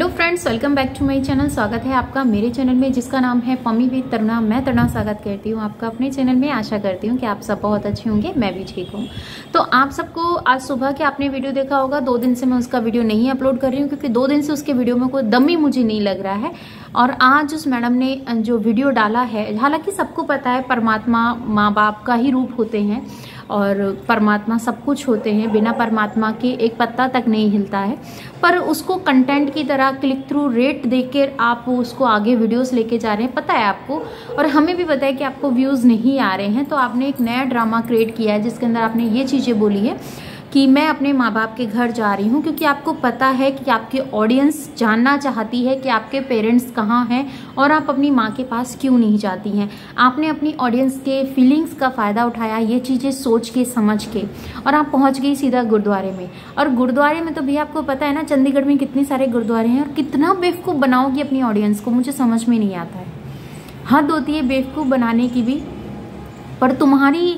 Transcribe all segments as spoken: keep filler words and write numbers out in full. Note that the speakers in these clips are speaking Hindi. Hello friends, welcome back to my channel. स्वागत है आपका मेरे चैनल में जिसका नाम है पम्मी विद तरुणा। मैं तरुणा स्वागत करती हूँ आपका अपने चैनल में। आशा करती हूँ कि आप सब बहुत अच्छे होंगे, मैं भी ठीक हूँ। तो आप सबको आज सुबह के आपने वीडियो देखा होगा, दो दिन से मैं उसका वीडियो नहीं अपलोड कर रही हूँ क्योंकि दो दिन से उसके वीडियो में कोई दम ही मुझे नहीं लग रहा है। और आज उस मैडम ने जो वीडियो डाला है, हालांकि सबको पता है परमात्मा माँ बाप का ही रूप होते हैं और परमात्मा सब कुछ होते हैं, बिना परमात्मा के एक पत्ता तक नहीं हिलता है, पर उसको कंटेंट की तरह क्लिक थ्रू रेट देकर आप उसको आगे वीडियोस लेके जा रहे हैं। पता है आपको और हमें भी पता है कि आपको व्यूज़ नहीं आ रहे हैं, तो आपने एक नया ड्रामा क्रिएट किया है जिसके अंदर आपने ये चीज़ें बोली है कि मैं अपने माँ बाप के घर जा रही हूँ, क्योंकि आपको पता है कि आपके ऑडियंस जानना चाहती है कि आपके पेरेंट्स कहाँ हैं और आप अपनी माँ के पास क्यों नहीं जाती हैं। आपने अपनी ऑडियंस के फीलिंग्स का फ़ायदा उठाया, ये चीज़ें सोच के समझ के, और आप पहुँच गई सीधा गुरुद्वारे में। और गुरुद्वारे में तो भैया आपको पता है ना, चंडीगढ़ में कितने सारे गुरुद्वारे हैं और कितना बेवकूफ़ बनाओगी अपनी ऑडियंस को, मुझे समझ में नहीं आता है। हद होती है बेवकूफ़ बनाने की भी, पर तुम्हारी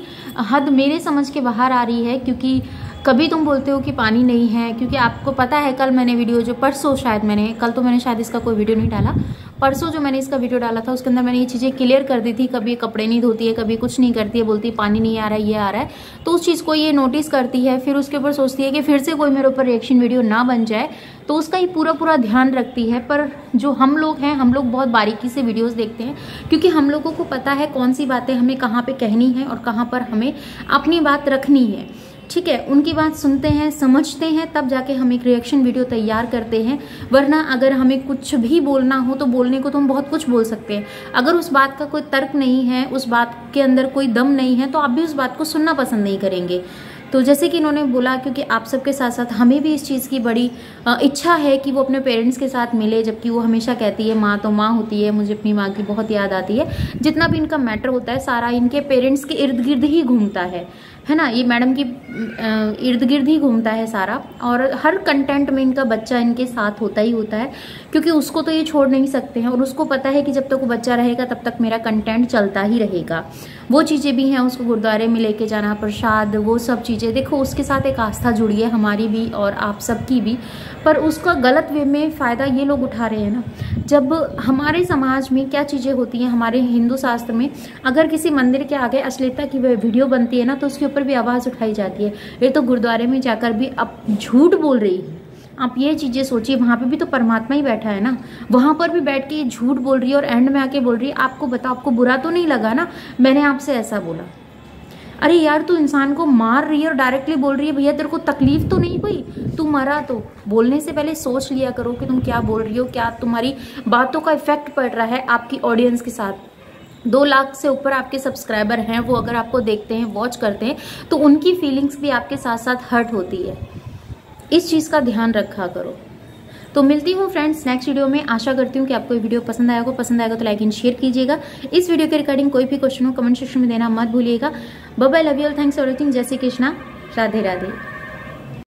हद मेरे समझ के बाहर आ रही है। क्योंकि कभी तुम बोलते हो कि पानी नहीं है, क्योंकि आपको पता है कल मैंने वीडियो जो परसों शायद मैंने कल तो मैंने शायद इसका कोई वीडियो नहीं डाला, परसों जो मैंने इसका वीडियो डाला था उसके अंदर मैंने ये चीज़ें क्लियर कर दी थी। कभी कपड़े नहीं धोती है, कभी कुछ नहीं करती है, बोलती है पानी नहीं आ रहा है, ये आ रहा है। तो उस चीज़ को ये नोटिस करती है, फिर उसके ऊपर सोचती है कि फिर से कोई मेरे ऊपर रिएक्शन वीडियो ना बन जाए, तो उसका ही पूरा पूरा ध्यान रखती है। पर जो हम लोग हैं, हम लोग बहुत बारीकी से वीडियोस देखते हैं क्योंकि हम लोगों को पता है कौन सी बातें हमें कहाँ पे कहनी है और कहाँ पर हमें अपनी बात रखनी है। ठीक है, उनकी बात सुनते हैं, समझते हैं, तब जाके हम एक रिएक्शन वीडियो तैयार करते हैं। वरना अगर हमें कुछ भी बोलना हो तो बोलने को तो हम बहुत कुछ बोल सकते हैं, अगर उस बात का कोई तर्क नहीं है, उस बात के अंदर कोई दम नहीं है, तो आप भी उस बात को सुनना पसंद नहीं करेंगे। तो जैसे कि इन्होंने बोला, क्योंकि आप सबके साथ साथ हमें भी इस चीज़ की बड़ी इच्छा है कि वो अपने पेरेंट्स के साथ मिले, जबकि वो हमेशा कहती है माँ तो माँ होती है, मुझे अपनी माँ की बहुत याद आती है। जितना भी इनका मैटर होता है सारा इनके पेरेंट्स के इर्द गिर्द ही घूमता है है ना, ये मैडम की इर्द गिर्द ही घूमता है सारा। और हर कंटेंट में इनका बच्चा इनके साथ होता ही होता है, क्योंकि उसको तो ये छोड़ नहीं सकते हैं और उसको पता है कि जब तक वो बच्चा रहेगा तब तक मेरा कंटेंट चलता ही रहेगा। वो चीज़ें भी हैं, उसको गुरुद्वारे में लेके जाना, प्रसाद, वो सब चीज़ें। देखो उसके साथ एक आस्था जुड़ी है हमारी भी और आप सबकी भी, पर उसका गलत वे में फ़ायदा ये लोग उठा रहे हैं ना। जब हमारे समाज में क्या चीज़ें होती हैं, हमारे हिंदू शास्त्र में अगर किसी मंदिर के आगे अश्लीलता की वीडियो बनती है ना, तो उसके पर भी आवाज़ उठाई जाती है। ये तो गुरुद्वारे में जाकर भी आप झूठ बोल रही है। आप ये चीज़ें सोचिए, वहाँ पे भी तो परमात्मा ही बैठा है ना, वहाँ पर भी बैठ के झूठ बोल रही है और एंड में आके बोल रही है आपको बताओ आपको बुरा तो नहीं लगा ना, मैंने आपसे ऐसा बोला। अरे यार, तू इंसान को मार रही है और डायरेक्टली बोल रही है भैया तेरे को तकलीफ तो नहीं हुई, तू मरा तो। बोलने से पहले सोच लिया करो कि तुम क्या बोल रही हो, क्या तुम्हारी बातों का इफेक्ट पड़ रहा है आपकी ऑडियंस के साथ। दो लाख से ऊपर आपके सब्सक्राइबर हैं, वो अगर आपको देखते हैं, वॉच करते हैं, तो उनकी फीलिंग्स भी आपके साथ साथ हर्ट होती है। इस चीज़ का ध्यान रखा करो। तो मिलती हूँ फ्रेंड्स नेक्स्ट वीडियो में। आशा करती हूँ कि आपको ये वीडियो पसंद आएगा। पसंद आएगा तो लाइक एंड शेयर कीजिएगा। इस वीडियो के रिगार्डिंग कोई भी क्वेश्चन हो कमेंट सेक्शन में देना मत भूलिएगा। Bye bye, love you all, thanks for watching. जय श्री कृष्णा, राधे राधे।